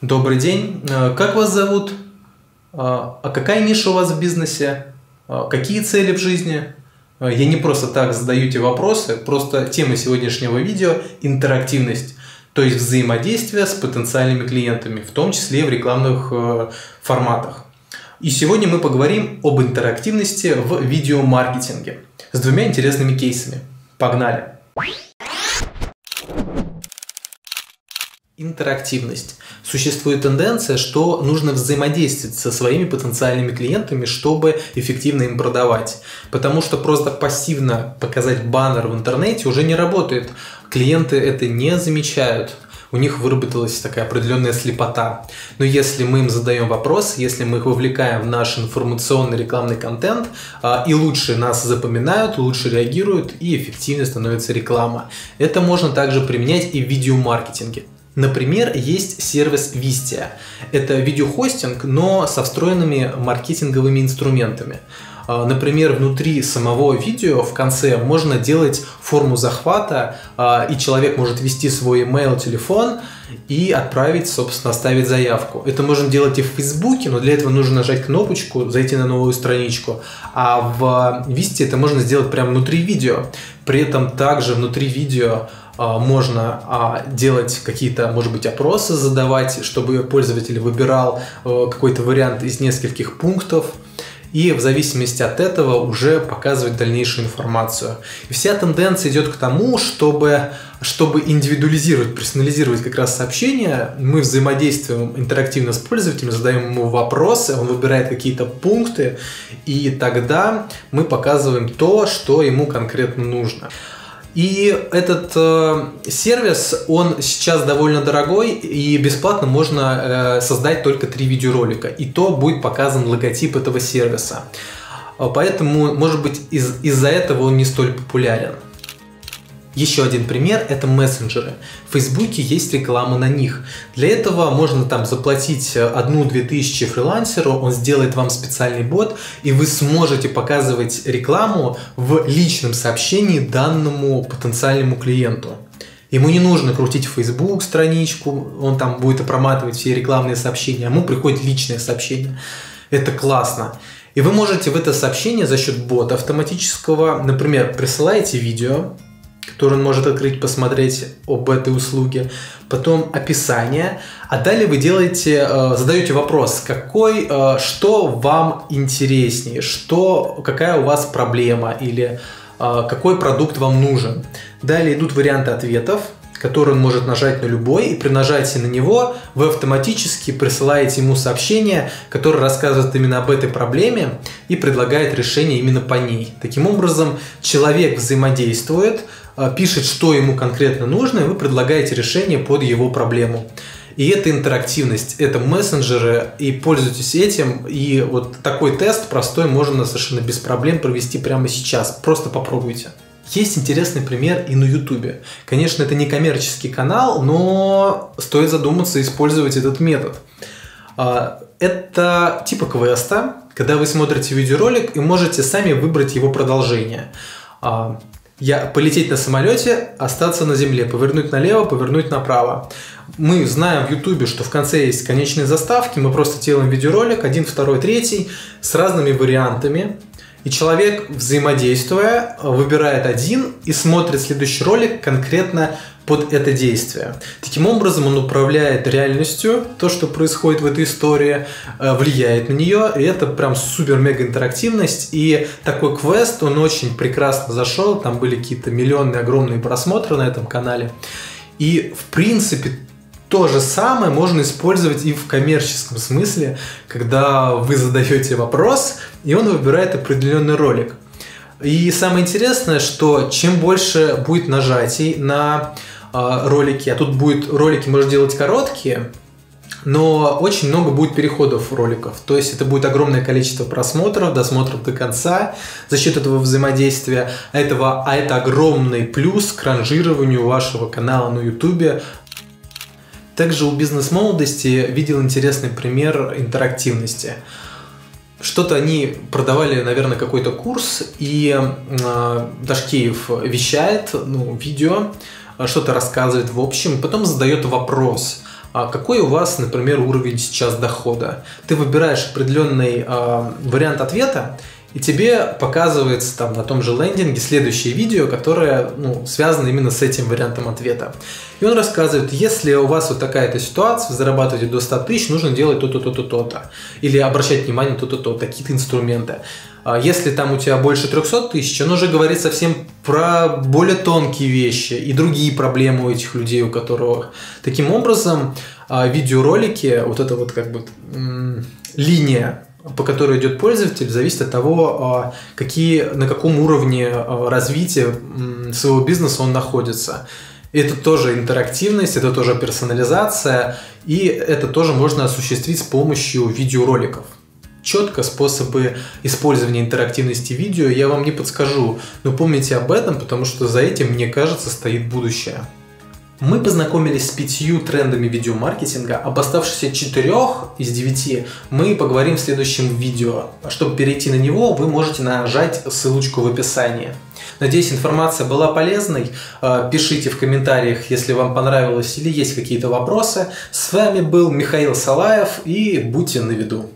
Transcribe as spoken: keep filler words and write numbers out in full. Добрый день, как вас зовут? А какая ниша у вас в бизнесе? Какие цели в жизни? Я не просто так задаю эти вопросы, просто тема сегодняшнего видео – интерактивность, то есть взаимодействие с потенциальными клиентами, в том числе и в рекламных форматах. И сегодня мы поговорим об интерактивности в видеомаркетинге с двумя интересными кейсами. Погнали! Интерактивность. Существует тенденция, что нужно взаимодействовать со своими потенциальными клиентами, чтобы эффективно им продавать. Потому что просто пассивно показать баннер в интернете уже не работает. Клиенты это не замечают. У них выработалась такая определенная слепота. Но если мы им задаем вопрос, если мы их вовлекаем в наш информационный рекламный контент, и лучше нас запоминают, лучше реагируют и эффективнее становится реклама. Это можно также применять и в видеомаркетинге. Например, есть сервис Wistia. Это видеохостинг, но со встроенными маркетинговыми инструментами. Например, внутри самого видео в конце можно делать форму захвата, и человек может ввести свой email, телефон и отправить, собственно, оставить заявку. Это можно делать и в Фейсбуке, но для этого нужно нажать кнопочку, зайти на новую страничку. А в Wistia это можно сделать прямо внутри видео. При этом также внутри видео можно делать какие-то, может быть, опросы задавать, чтобы пользователь выбирал какой-то вариант из нескольких пунктов и в зависимости от этого уже показывать дальнейшую информацию. И вся тенденция идет к тому, чтобы, чтобы индивидуализировать, персонализировать как раз сообщения, мы взаимодействуем интерактивно с пользователем, задаем ему вопросы, он выбирает какие-то пункты, и тогда мы показываем то, что ему конкретно нужно. И этот э, сервис, он сейчас довольно дорогой, и бесплатно можно э, создать только три видеоролика, и то будет показан логотип этого сервиса. Поэтому, может быть, из- из-за этого он не столь популярен. Еще один пример – это мессенджеры. В Фейсбуке есть реклама на них. Для этого можно там заплатить одну-две тысячи фрилансеру, он сделает вам специальный бот, и вы сможете показывать рекламу в личном сообщении данному потенциальному клиенту. Ему не нужно крутить в Facebook страничку, он там будет проматывать все рекламные сообщения, а ему приходит личное сообщение. Это классно. И вы можете в это сообщение за счет бота автоматического, например, присылаете видео, который он может открыть, посмотреть об этой услуге, потом описание, а далее вы делаете, задаете вопрос, какой, что вам интереснее, что, какая у вас проблема или какой продукт вам нужен. Далее идут варианты ответов, которые он может нажать на любой, и при нажатии на него вы автоматически присылаете ему сообщение, которое рассказывает именно об этой проблеме и предлагает решение именно по ней. Таким образом, человек взаимодействует, пишет, что ему конкретно нужно, и вы предлагаете решение под его проблему. И это интерактивность, это мессенджеры, и пользуйтесь этим. И вот такой тест простой можно совершенно без проблем провести прямо сейчас. Просто попробуйте. Есть интересный пример и на YouTube. Конечно, это не коммерческий канал, но стоит задуматься использовать этот метод. Это типа квеста, когда вы смотрите видеоролик и можете сами выбрать его продолжение. Я полететь на самолете, остаться на земле, повернуть налево, повернуть направо. Мы знаем в YouTube, что в конце есть конечные заставки, мы просто делаем видеоролик, один, второй, третий, с разными вариантами. И человек, взаимодействуя, выбирает один и смотрит следующий ролик конкретно под это действие. Таким образом, он управляет реальностью, то, что происходит в этой истории, влияет на нее, и это прям супер-мега интерактивность. И такой квест, он очень прекрасно зашел, там были какие-то миллионные огромные просмотры на этом канале. И, в принципе, то же самое можно использовать и в коммерческом смысле, когда вы задаете вопрос, и он выбирает определенный ролик. И самое интересное, что чем больше будет нажатий на э, ролики, а тут будет ролики можно делать короткие, но очень много будет переходов роликов, то есть это будет огромное количество просмотров, досмотров до конца за счет этого взаимодействия, этого, а это огромный плюс к ранжированию вашего канала на YouTube. Также у бизнес-молодости видел интересный пример интерактивности. Что-то они продавали, наверное, какой-то курс, и э, Дашкеев вещает, ну, видео, что-то рассказывает в общем, потом задает вопрос. а какой у вас, например, уровень сейчас дохода. Ты выбираешь определенный а, вариант ответа, и тебе показывается там на том же лендинге следующее видео, которое ну, связано именно с этим вариантом ответа. И он рассказывает, если у вас вот такая-то ситуация, вы зарабатываете до ста тысяч, нужно делать то-то, то-то, то-то. Или обращать внимание то-то, то-то, такие-то инструменты. Если там у тебя больше трёхсот тысяч, он уже говорит совсем про более тонкие вещи и другие проблемы у этих людей, у которых. Таким образом, видеоролики, вот эта вот как бы линия, по которой идет пользователь, зависит от того, какие, на каком уровне развития своего бизнеса он находится. Это тоже интерактивность, это тоже персонализация, и это тоже можно осуществить с помощью видеороликов. Четко способы использования интерактивности видео я вам не подскажу, но помните об этом, потому что за этим, мне кажется, стоит будущее. Мы познакомились с пятью трендами видеомаркетинга, об оставшихся четырех из девяти мы поговорим в следующем видео. Чтобы перейти на него, вы можете нажать ссылочку в описании. Надеюсь, информация была полезной. Пишите в комментариях, если вам понравилось или есть какие-то вопросы. С вами был Михаил Салаев, и будьте на виду.